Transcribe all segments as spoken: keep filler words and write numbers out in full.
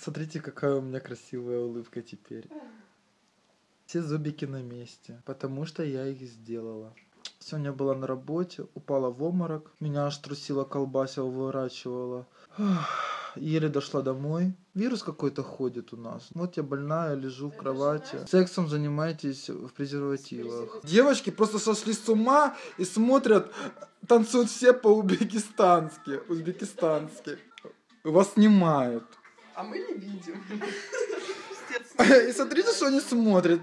Смотрите, какая у меня красивая улыбка теперь. Все зубики на месте, потому что я их сделала. Сегодня была на работе, упала в обморок, меня аж трусила, колбасила, выворачивала. Еле дошла домой. Вирус какой-то ходит у нас. Вот я больная, лежу в кровати. Сексом занимаетесь в презервативах. Девочки просто сошли с ума и смотрят, танцуют все по-узбекистански. Узбекистански. Вас снимают. А мы не видим. И смотрите, что они смотрят.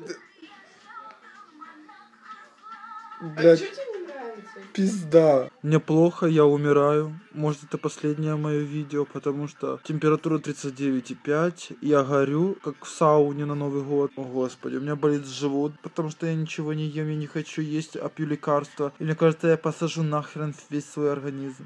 А что тебе не нравится? Пизда. Мне плохо, я умираю. Может, это последнее мое видео, потому что температура тридцать девять и пять. Я горю, как в сауне на Новый год. О, Господи, у меня болит живот, потому что я ничего не ем, я не хочу есть, а пью лекарства. И мне кажется, я посажу нахрен весь свой организм.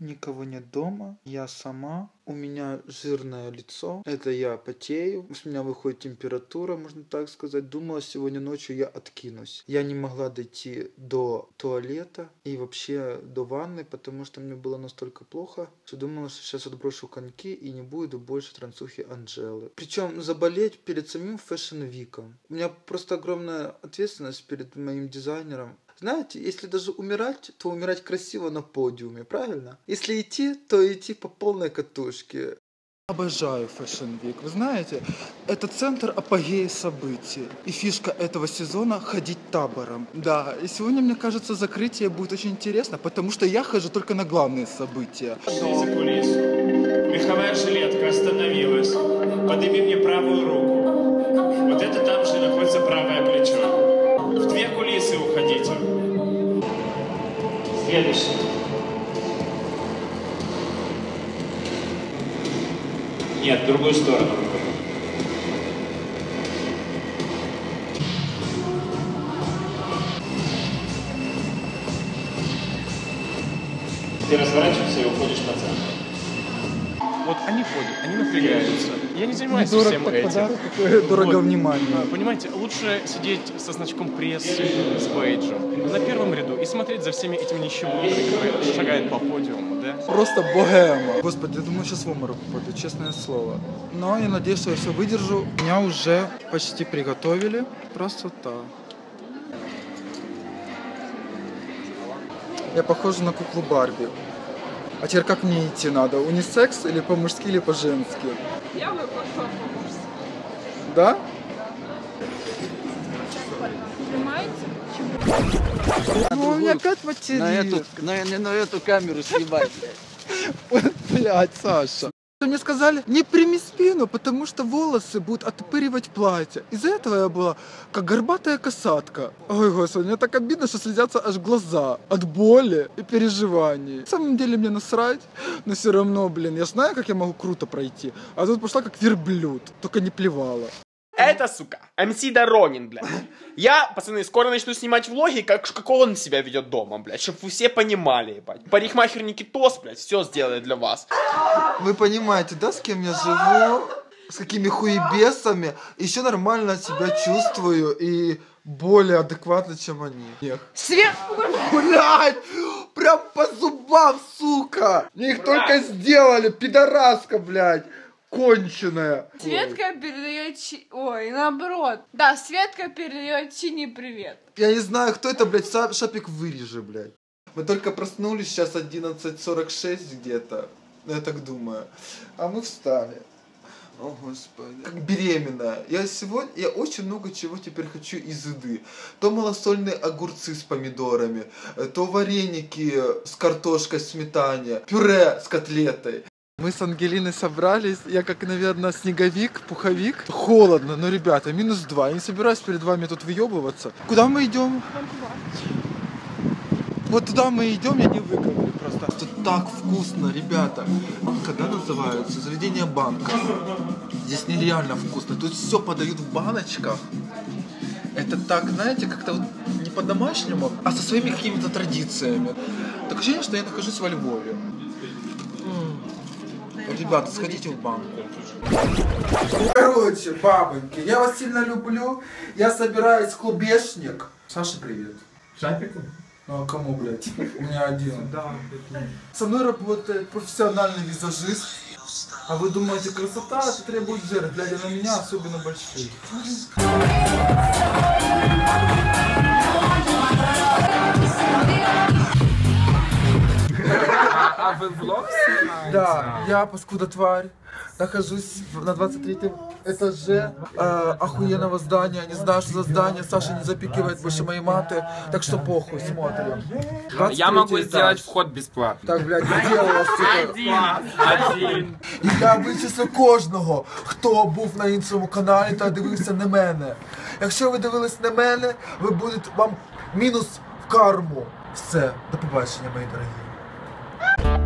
Никого нет дома, я сама, у меня жирное лицо, это я потею, у меня выходит температура, можно так сказать. Думала, сегодня ночью я откинусь. Я не могла дойти до туалета и вообще до ванны, потому что мне было настолько плохо, что думала, что сейчас отброшу коньки и не буду больше трансухи Анжелы. Причем заболеть перед самим фэшн-виком. У меня просто огромная ответственность перед моим дизайнером. Знаете, если даже умирать, то умирать красиво на подиуме, правильно? Если идти, то идти по полной катушке. Обожаю Fashion Week, вы знаете, это центр апогея событий. И фишка этого сезона — ходить табором. Да, и сегодня, мне кажется, закрытие будет очень интересно, потому что я хожу только на главные события. Шли за кулису. Меховая жилетка остановилась. Подними мне правую руку. Вот это там же находится правое плечо. В две кулисы уходите. Следующий. Нет, в другую сторону. Ты разворачиваешься и уходишь на центр. Вот они ходят, они напрягаются. Я не занимаюсь дорого всем этим. Подарок, вот. Дорого внимание. Понимаете, лучше сидеть со значком прессы, с бейджем, на первом ряду и смотреть за всеми этими нищебродами, которые шагают по подиуму, да? Просто богема. Господи, я думаю, сейчас в обморок попаду, честное слово. Но я надеюсь, что я все выдержу. Меня уже почти приготовили. Красота. Я похожа на куклу Барби. А теперь как мне идти надо? Унисекс или по-мужски, или по-женски? Я бы пошла по-мужски. Да? Снимаете? Ну, у меня опять материт. На эту, на, не на эту камеру снимать. Блядь, Саша. Мне сказали, не прими спину, потому что волосы будут отпыривать платье. Из-за этого я была как горбатая касатка. Ой, Господи, мне так обидно, что слезятся аж глаза от боли и переживаний. На самом деле мне насрать, но все равно, блин, я знаю, как я могу круто пройти. А тут пошла как верблюд, только не плевала. Это, сука, эм си Доронин, блядь. Я, пацаны, скоро начну снимать влоги, как, как он себя ведет дома, блядь. Чтоб вы все понимали, ебать. Парикмахер Никитос, блядь, все сделает для вас. Вы понимаете, да, с кем я живу? С какими хуебесами? Еще нормально себя чувствую и более адекватно, чем они. Свет! Блядь! Прям по зубам, сука! Мне их только сделали, пидораска, блядь. Конченая. Светка передает чи... Ой, наоборот. Да, Светка передает чини привет. Я не знаю, кто это, блядь, Шапик, вырежи, блядь. Мы только проснулись, сейчас одиннадцать сорок шесть где-то. Я так думаю. А мы встали. О, Господи. Как беременная. Я сегодня... Я очень много чего теперь хочу из еды. То малосольные огурцы с помидорами, то вареники с картошкой, сметане, пюре с котлетой. Мы с Ангелиной собрались, я как, наверное, снеговик, пуховик. Холодно, но, ребята, минус два, я не собираюсь перед вами тут выебываться. Куда мы идем? Вот туда мы идем, я не выговорю просто. Тут так вкусно, ребята. Когда называются? Заведение банка. Здесь нереально вкусно, тут все подают в баночках. Это так, знаете, как-то вот не по-домашнему, а со своими какими-то традициями. Так ощущение, что я нахожусь во Львове. Ребята, сходите в банку. Короче, бабоньки, я вас сильно люблю. Я собираюсь в клубешник. Саша, привет. Шапику? Ну а кому, блядь? У меня один. Да, со мной работает профессиональный визажист. А вы думаете, красота это требует жертв, глядя на меня, особенно большие. А вы влог снимаете? Да, я, паскуда тварь, нахожусь на двадцать третьем этаже э, охуенного здания. Не знаю, что за здание. Саша не запикивает больше моей маты, так что похуй, смотрим. Я могу этаж. Сделать вход бесплатно. Так, блядь, я делала, сука. Один, один. И я вичислю кожного, хто був на іншому каналі та дивився не мене. Якщо ви дивились не мене, ви будете вам мінус в карму. Все, до побачення, мої дорогі.